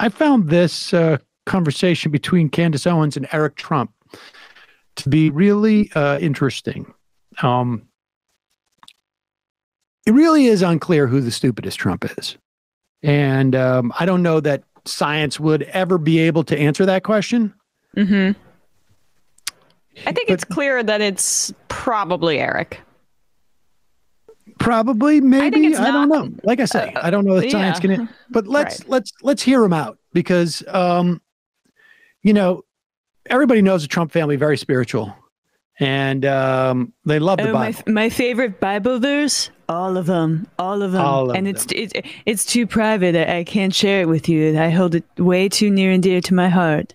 I found this conversation between Candace Owens and Eric Trump to be really interesting. It really is unclear who the stupidest Trump is. And I don't know that science would ever be able to answer that question. Mm-hmm. I think it's clear that it's probably Eric. Probably, maybe. I don't know. Like I say, I don't know that science can. But let's hear him out, because you know, everybody knows the Trump family, very spiritual, and they love the Bible. My favorite Bible verse, all of them. It's too private. I can't share it with you. I hold it way too near and dear to my heart.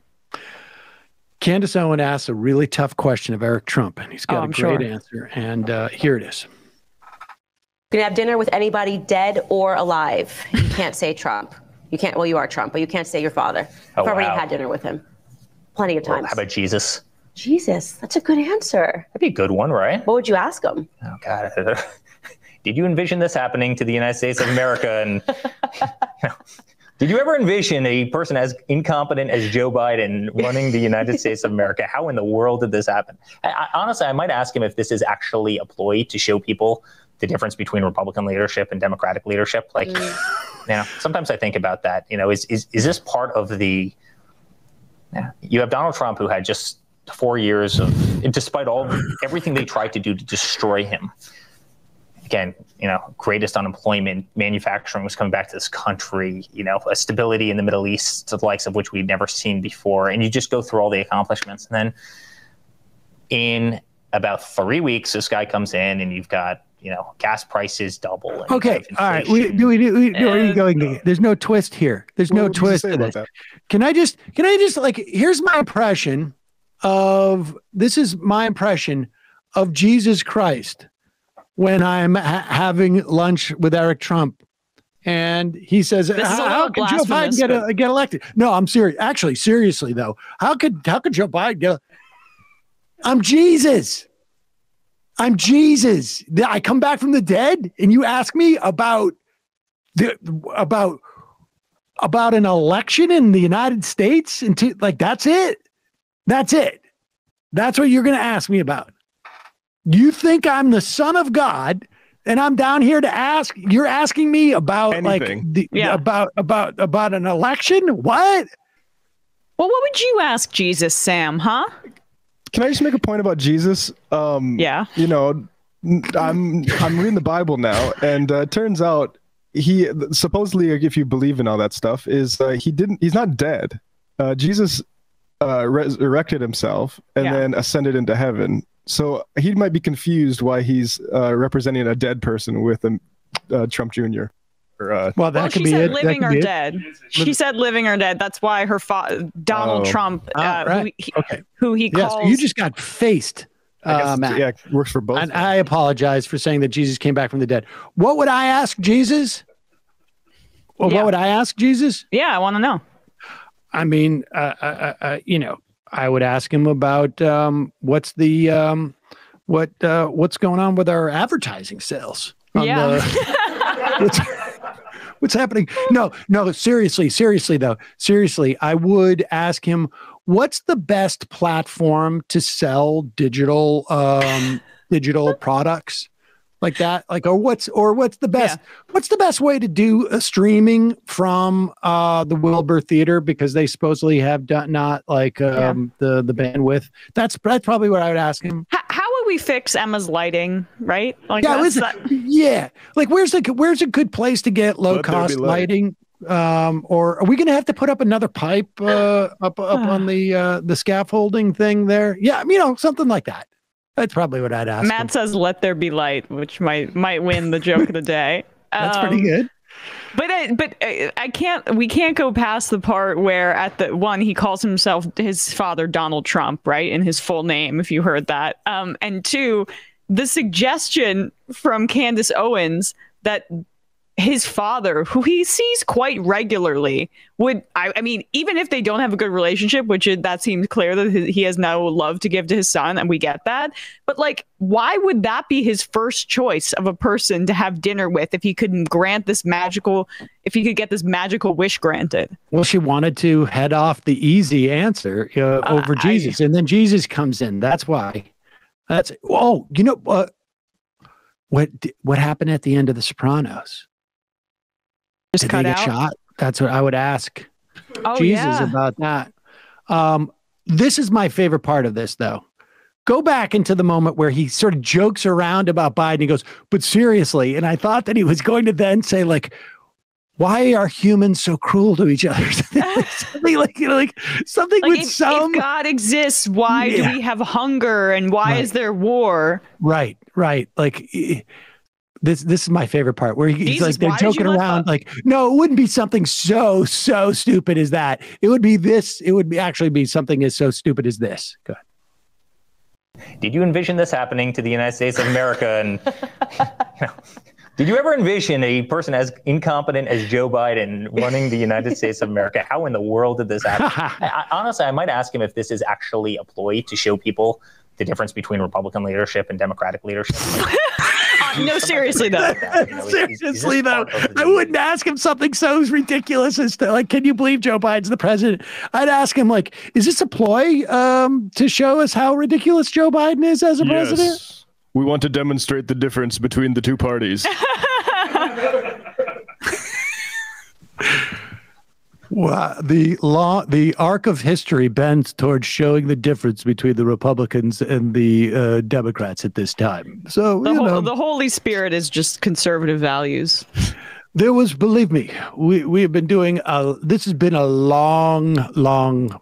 Candace Owens asks a really tough question of Eric Trump, and he's got a great answer. And here it is. You can have dinner with anybody dead or alive. You can't say Trump. You can't. Well, you are Trump, but you can't say your father. I've already had dinner with him plenty of times. Well, how about Jesus? Jesus. That's a good answer. That'd be a good one, right? What would you ask him? Oh, God. Did you envision this happening to the United States of America? And did you ever envision a person as incompetent as Joe Biden running the United States of America? How in the world did this happen? Honestly, I might ask him if this is actually a ploy to show people the difference between Republican leadership and Democratic leadership. Like, you know, sometimes I think about that. You know, is this part of the? Yeah, you have Donald Trump, who had just 4 years of, despite everything they tried to do to destroy him. Again, you know, greatest unemployment, manufacturing was coming back to this country, you know, a stability in the Middle East, the likes of which we've never seen before. And you just go through all the accomplishments. And then in about 3 weeks, this guy comes in and you've got, you know, gas prices double. And okay. All right. Where are you going? There's no twist here. There's no twist to this. Can I just like, here's my impression of, this is my impression of Jesus Christ when I'm having lunch with Eric Trump, and he says, "How could Joe Biden get elected?" No, I'm serious. Actually, seriously though, how could Joe Biden get? I'm Jesus. I come back from the dead, and you ask me about an election in the United States, and that's it. That's what you're going to ask me about. You think I'm the son of God, and I'm down here to ask. You're asking me about anything. about an election? What? Well, what would you ask Jesus, Sam? Huh? Can I just make a point about Jesus? Yeah. You know, I'm reading the Bible now, and it turns out he supposedly, if you believe in all that stuff, is he's not dead. Jesus resurrected himself and then ascended into heaven. So he might be confused why he's representing a dead person with a Trump Jr. Well, that could be it. Living or dead. She said living or dead. That's why her Donald Trump, who he calls. You just got faced, Matt. Yeah, works for both. And I apologize for saying that Jesus came back from the dead. What would I ask Jesus? Well, what would I ask Jesus? Yeah, I want to know. I mean, you know, I would ask him about what's going on with our advertising sales. What's happening? No, seriously, I would ask him, what's the best platform to sell digital products like that? Like, what's the best way to do a streaming from the Wilbur Theater, because they supposedly have the bandwidth. That's probably what I would ask him. How would we fix Emma's lighting, right? Like, like where's a good place to get low cost lighting? Or are we going to have to put up another pipe up on the scaffolding thing there? Yeah, you know, something like that. That's probably what I'd ask. Matt says, "Let there be light," which might win the joke of the day. That's pretty good. We can't go past the part where at the one he calls himself his father Donald Trump, right, in his full name. If you heard that, and two, the suggestion from Candace Owens that his father, who he sees quite regularly, would, I mean, even if they don't have a good relationship, which it, that seems clear that he has no love to give to his son, and we get that. But like, why would that be his first choice of a person to have dinner with if he couldn't grant this magical, if he could get this magical wish granted? Well, she wanted to head off the easy answer over Jesus. And then Jesus comes in. That's why. That's, oh, you know, what happened at the end of The Sopranos? Just did cut they get out? Shot? That's what I would ask Jesus about that. This is my favorite part of this, though. Go back into the moment where he sort of jokes around about Biden. He goes, but seriously. And I thought that he was going to then say, like, why are humans so cruel to each other? Something like something like with if, some... If God exists, why do we have hunger? And why is there war? Right, right. Like... This is my favorite part where he's Jesus, like, they're joking around like, no, it wouldn't be something so stupid as that. It would be this. It would be actually be something as so stupid as this. Go ahead. Did you envision this happening to the United States of America? And you know, did you ever envision a person as incompetent as Joe Biden running the United States of America? How in the world did this happen? Honestly, I might ask him if this is actually a ploy to show people the difference between Republican leadership and Democratic leadership. No, seriously, though. Seriously, though, I wouldn't ask him something so ridiculous as to, like, can you believe Joe Biden's the president? I'd ask him, like, is this a ploy to show us how ridiculous Joe Biden is as a president? We want to demonstrate the difference between the two parties. Well, the arc of history bends towards showing the difference between the Republicans and the Democrats at this time. So the Holy Spirit is just conservative values. There was, believe me, we have been doing this has been a long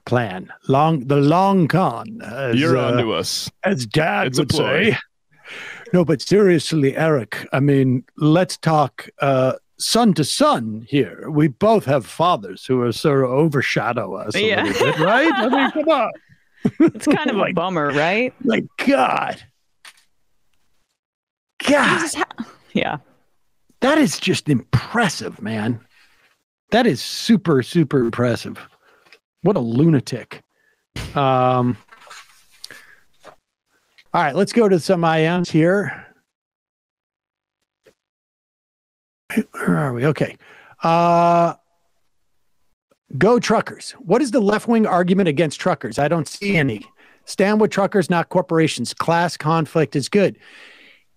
plan, the long con. As, you're onto us, as Dad it's would say. No, but seriously, Eric. I mean, let's talk. Son to son here. We both have fathers who are sort of overshadow us a little bit, right? I mean, come on. It's kind of like, a bummer, right? Like, God. Yeah. That is just impressive, man. That is super, super impressive. What a lunatic. All right, let's go to some IMs here. Where are we? Okay. Go truckers. What is the left-wing argument against truckers? I don't see any. Stand with truckers, not corporations. Class conflict is good.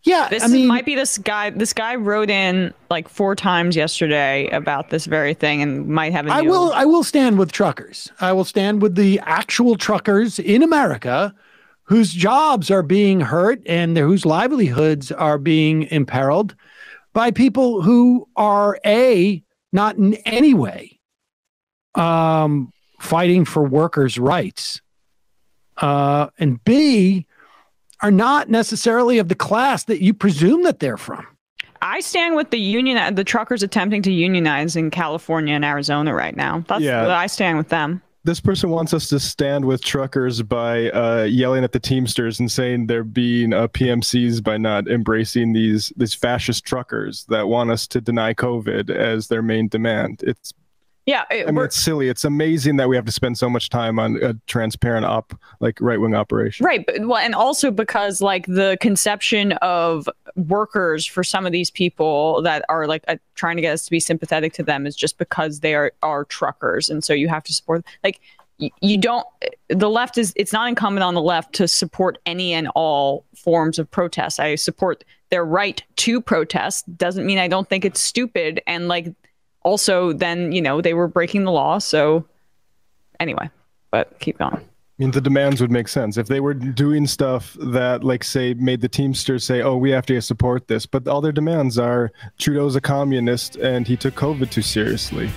Yeah, this might be this guy. This guy wrote in like 4 times yesterday about this very thing, and might have. I will stand with truckers. I will stand with the actual truckers in America, whose jobs are being hurt and whose livelihoods are being imperiled by people who are, A, not in any way fighting for workers' rights, and B, are not necessarily of the class that you presume that they're from. I stand with the truckers attempting to unionize in California and Arizona right now. That's what I stand with them. This person wants us to stand with truckers by yelling at the Teamsters and saying they're being PMCs by not embracing these fascist truckers that want us to deny COVID as their main demand. It's it's silly. It's amazing that we have to spend so much time on a transparent right-wing operation. Right. But, well, and also because like the conception of workers for some of these people that are like trying to get us to be sympathetic to them is just because they are truckers. And so you have to support like you don't. The left it's not incumbent on the left to support any and all forms of protest. I support their right to protest. Doesn't mean I don't think it's stupid and like. Also, then, you know, they were breaking the law. So anyway, but keep going. I mean, the demands would make sense if they were doing stuff that, like, say, made the Teamsters say, oh, we have to support this. But all their demands are Trudeau's a communist and he took COVID too seriously.